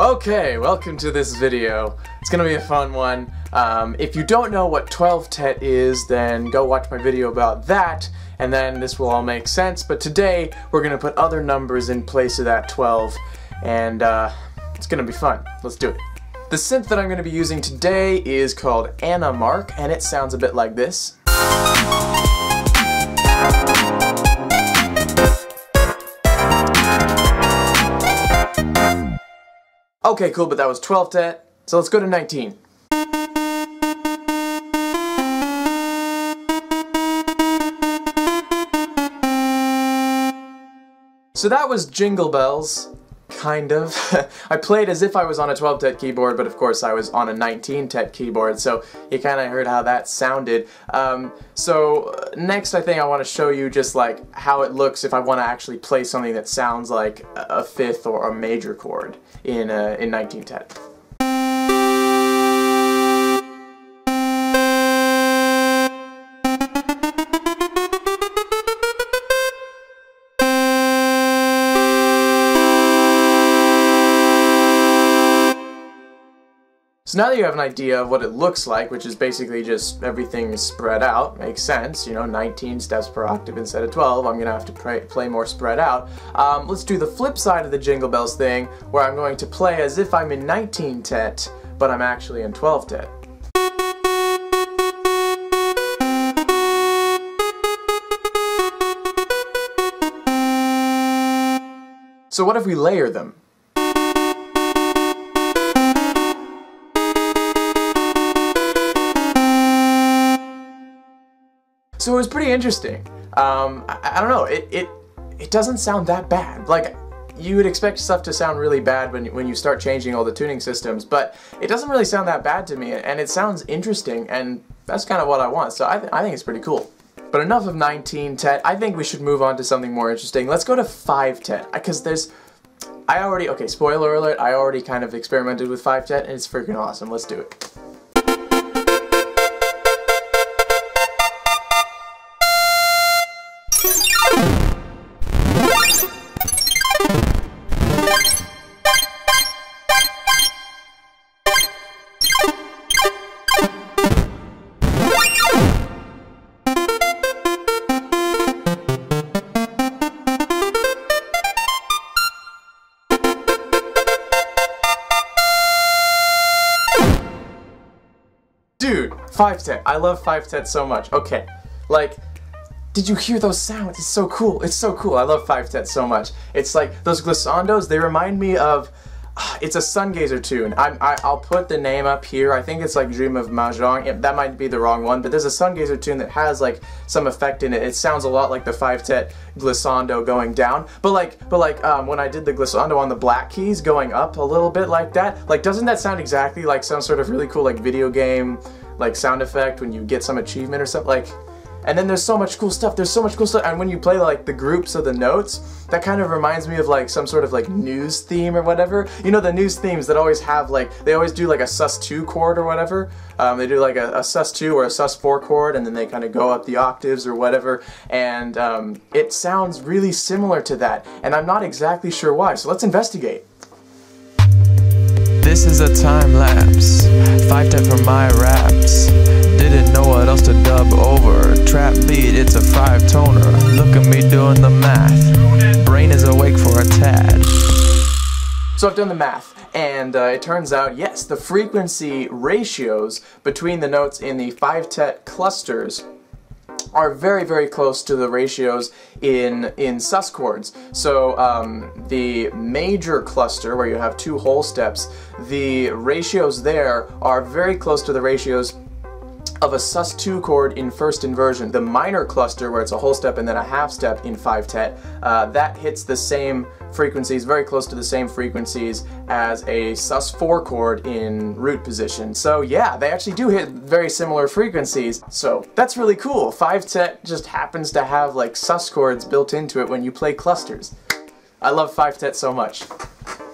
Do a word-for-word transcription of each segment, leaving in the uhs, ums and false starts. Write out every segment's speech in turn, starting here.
Okay, welcome to this video. It's gonna be a fun one. Um, if you don't know what twelve tet is, then go watch my video about that, and then this will all make sense. But today, we're gonna put other numbers in place of that twelve, and uh, it's gonna be fun. Let's do it. The synth that I'm gonna be using today is called AnnaMark, and it sounds a bit like this. Okay, cool, but that was twelve tet, so let's go to nineteen. So that was Jingle Bells, kind of. I played as if I was on a twelve tet keyboard, but of course I was on a nineteen tet keyboard, so you kind of heard how that sounded. Um, so next I think I want to show you just like how it looks if I want to actually play something that sounds like a fifth or a major chord in, uh, in nineteen tet. So now that you have an idea of what it looks like, which is basically just everything spread out, makes sense, you know, nineteen steps per octave instead of twelve, I'm gonna have to play, play more spread out. Um, let's do the flip side of the Jingle Bells thing, where I'm going to play as if I'm in nineteen tet, but I'm actually in twelve tet. So what if we layer them? So it was pretty interesting. Um, I, I don't know, it, it it doesn't sound that bad. Like, you would expect stuff to sound really bad when, when you start changing all the tuning systems, but it doesn't really sound that bad to me, and it sounds interesting, and that's kind of what I want, so I, th I think it's pretty cool. But enough of nineteen tet, I think we should move on to something more interesting. Let's go to five tet, because there's... I already, okay, spoiler alert, I already kind of experimented with five tet, and it's freaking awesome. Let's do it. Dude, five tet. I love five tet so much. Okay, like, did you hear those sounds? It's so cool. It's so cool. I love five tet so much. It's like those glissandos. They remind me of. Uh, it's a Sungazer tune. I'm, I, I'll put the name up here. I think it's like Dream of Mahjong. It, that might be the wrong one, but there's a Sungazer tune that has like some effect in it. It sounds a lot like the five tet glissando going down, but like, but like um, when I did the glissando on the black keys, going up a little bit like that. Like, doesn't that sound exactly like some sort of really cool like video game? Like sound effect when you get some achievement or something, like, and then there's so much cool stuff, there's so much cool stuff, and when you play like the groups of the notes, that kind of reminds me of like some sort of like news theme or whatever. You know the news themes that always have like, they always do like a sus two chord or whatever, um, they do like a, a sus two or a sus four chord, and then they kind of go up the octaves or whatever, and um, it sounds really similar to that, and I'm not exactly sure why, so let's investigate. This is a time lapse, five tet for my raps, didn't know what else to dub over, trap beat, it's a five toner, look at me doing the math, brain is awake for a tad. So I've done the math, and uh, it turns out, yes, the frequency ratios between the notes in the five tet clusters are very, very close to the ratios in in sus chords. So um, the major cluster, where you have two whole steps, the ratios there are very close to the ratios of a sus two chord in first inversion. The minor cluster, where it's a whole step and then a half step in five tet, uh, that hits the same frequencies, very close to the same frequencies as a sus four chord in root position. So yeah, they actually do hit very similar frequencies. So that's really cool. five tet just happens to have like sus chords built into it when you play clusters. I love five tet so much.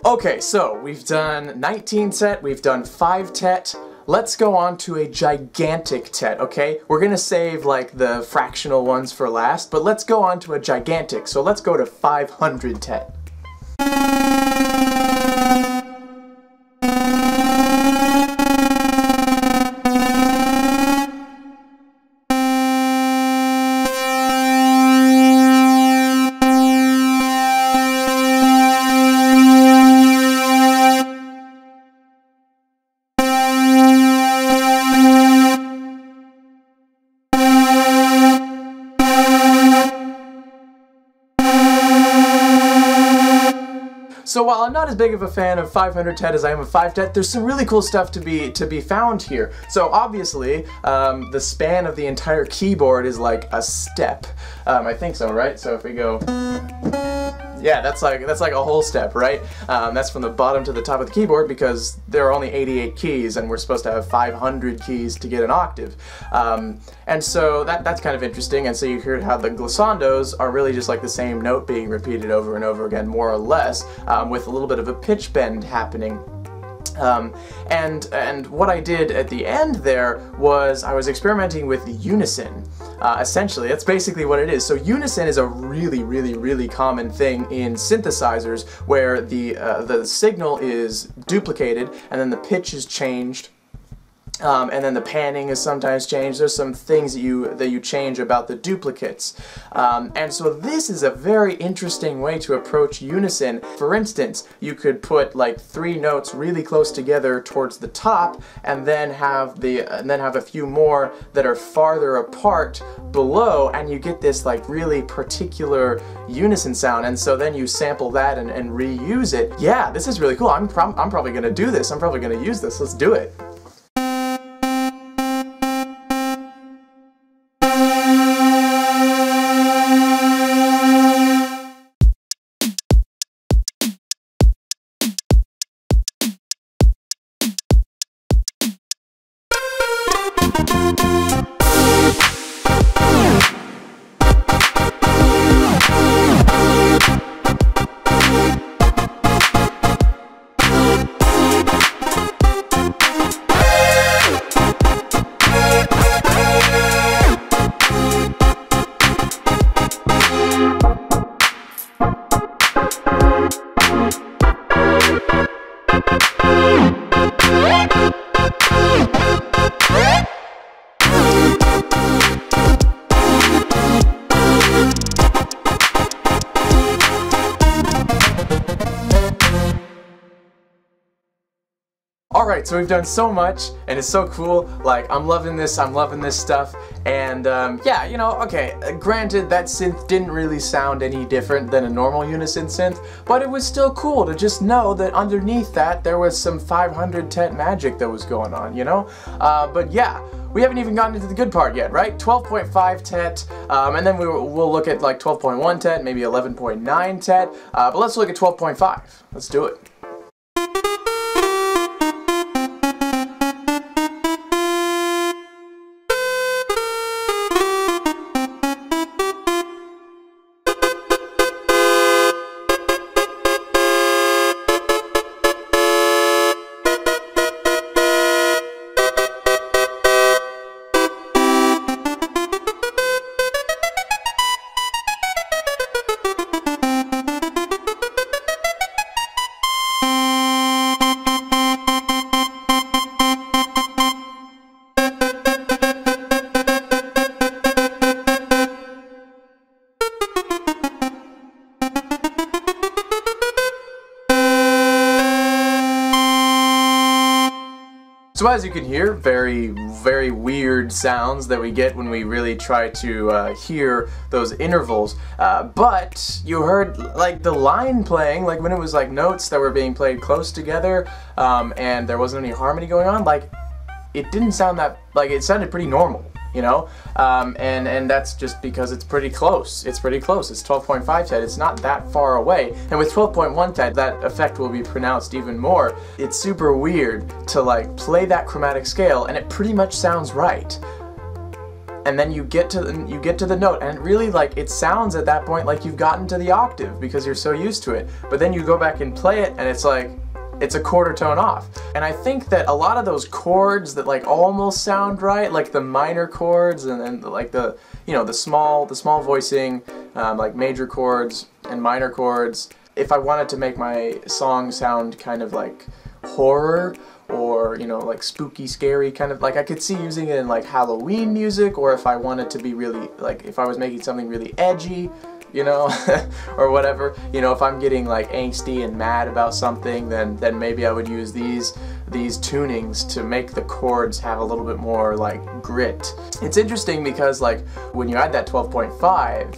Okay, so we've done nineteen tet, we've done five tet. Let's go on to a gigantic tet, okay? We're gonna save like the fractional ones for last, but let's go on to a gigantic. So let's go to five hundred tet. So while I'm not as big of a fan of five hundred TET as I am of five TET, there's some really cool stuff to be to be found here. So obviously, um, the span of the entire keyboard is like a step. Um, I think so, right? So if we go, yeah, that's like that's like a whole step, right? Um, that's from the bottom to the top of the keyboard because there are only eighty-eight keys, and we're supposed to have five hundred keys to get an octave. Um, and so that that's kind of interesting. And so you hear how the glissandos are really just like the same note being repeated over and over again, more or less. Um, Um, with a little bit of a pitch bend happening. Um, and, and what I did at the end there was I was experimenting with unison. Uh, essentially, that's basically what it is. So unison is a really, really, really common thing in synthesizers where the, uh, the signal is duplicated and then the pitch is changed. Um, and then the panning is sometimes changed. There's some things that you that you change about the duplicates. Um, and so this is a very interesting way to approach unison. For instance, you could put like three notes really close together towards the top, and then have the and then have a few more that are farther apart below, and you get this like really particular unison sound. And so then you sample that and, and reuse it. Yeah, this is really cool. I'm pro I'm probably gonna do this. I'm probably gonna use this. Let's do it. Alright, so we've done so much, and it's so cool, like, I'm loving this, I'm loving this stuff, and, um, yeah, you know, okay, granted, that synth didn't really sound any different than a normal unison synth, but it was still cool to just know that underneath that, there was some five hundred TET magic that was going on, you know? Uh, but yeah, we haven't even gotten into the good part yet, right? twelve point five TET, um, and then we, we'll look at, like, twelve point one TET, maybe eleven point nine TET, uh, but let's look at twelve point five. Let's do it. So as you can hear, very, very weird sounds that we get when we really try to uh, hear those intervals, uh, but you heard like the line playing, like when it was like notes that were being played close together, um, and there wasn't any harmony going on, like it didn't sound that, like it sounded pretty normal, you know, um, and, and that's just because it's pretty close, it's pretty close, it's twelve point five TET, it's not that far away, and with twelve point one TET, that effect will be pronounced even more. It's super weird to like play that chromatic scale, and it pretty much sounds right. And then you get to the, you get to the note, and really like it sounds at that point like you've gotten to the octave because you're so used to it, but then you go back and play it, and it's like, it's a quarter tone off. And I think that a lot of those chords that like almost sound right, like the minor chords and, and like the, you know, the small, the small voicing, um, like major chords and minor chords. If I wanted to make my song sound kind of like horror or, you know, like spooky, scary kind of, like I could see using it in like Halloween music, or if I wanted to be really, like if I was making something really edgy, you know, or whatever. You know, if I'm getting like angsty and mad about something, then then maybe I would use these these tunings to make the chords have a little bit more like grit. It's interesting because like when you add that twelve point five,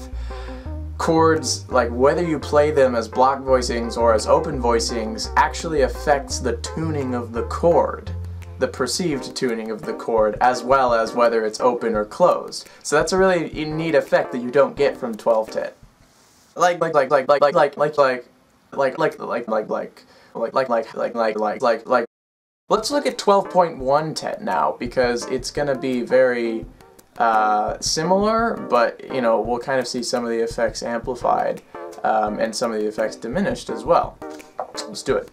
chords, like whether you play them as block voicings or as open voicings, actually affects the tuning of the chord, the perceived tuning of the chord, as well as whether it's open or closed. So that's a really neat effect that you don't get from twelve tet. Like like like like like like like like like like like like like like like like like like like like like. Let's look at twelve point one tet now, because it's gonna be very Uh, similar, but you know, we'll kind of see some of the effects amplified um, and some of the effects diminished as well. Let's do it.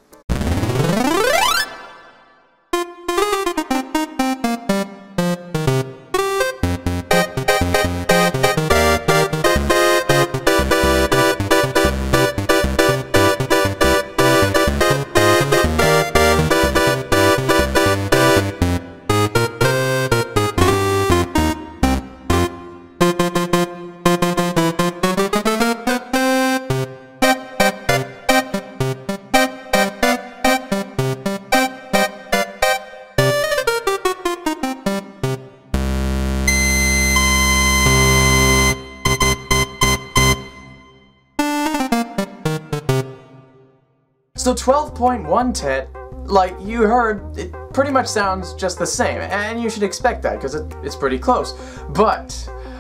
So twelve point one tet, like you heard, it pretty much sounds just the same, and you should expect that because it, it's pretty close. But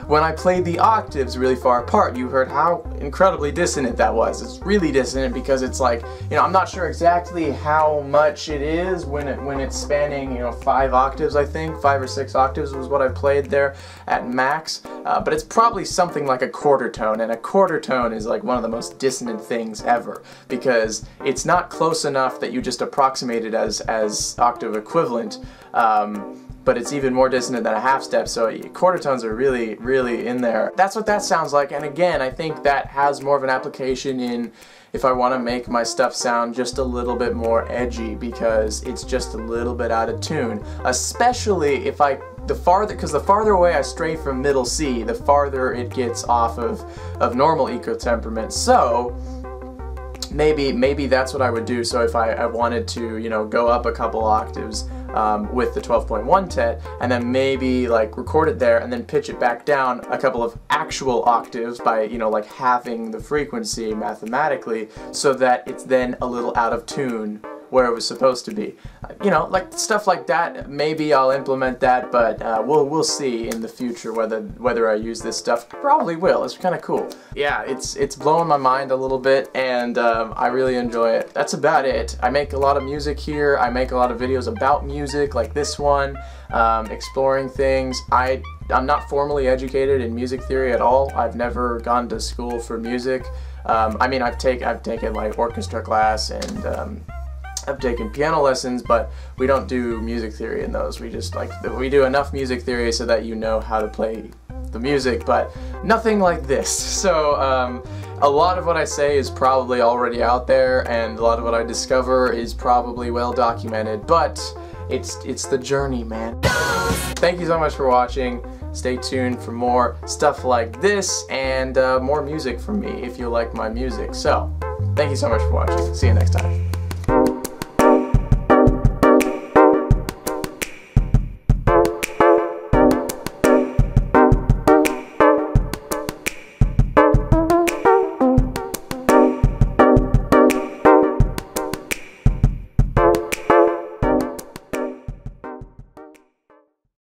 when I played the octaves really far apart, you heard how incredibly dissonant that was. It's really dissonant because it's like, you know, I'm not sure exactly how much it is when it when it's spanning, you know, five octaves, I think. Five or six octaves was what I played there at max. Uh, but it's probably something like a quarter tone, and a quarter tone is like one of the most dissonant things ever, because it's not close enough that you just approximate it as, as octave equivalent, um, but it's even more dissonant than a half step, so quarter tones are really, really in there. That's what that sounds like, and again, I think that has more of an application in if I want to make my stuff sound just a little bit more edgy, because it's just a little bit out of tune, especially if I The farther, because the farther away I stray from middle C, the farther it gets off of, of normal eco-temperament. So maybe maybe that's what I would do. So if I, I wanted to, you know, go up a couple octaves um, with the twelve point one tet, and then maybe like record it there and then pitch it back down a couple of actual octaves by, you know, like halving the frequency mathematically, so that it's then a little out of tune where it was supposed to be. You know, like stuff like that, maybe I'll implement that, but uh, we'll we'll see in the future whether whether I use this stuff. Probably will. It's kind of cool. Yeah, it's it's blowing my mind a little bit, and um, I really enjoy it. That's about it. I make a lot of music here. I make a lot of videos about music, like this one, um, exploring things. I I'm not formally educated in music theory at all. I've never gone to school for music. Um, I mean, I've take I've taken like orchestra class and. Um, I've taken piano lessons, but we don't do music theory in those. We just like, we do enough music theory so that you know how to play the music, but nothing like this. So um, a lot of what I say is probably already out there, and a lot of what I discover is probably well documented, but it's, it's the journey, man. Thank you so much for watching. Stay tuned for more stuff like this and uh, more music from me if you like my music. So thank you so much for watching. See you next time.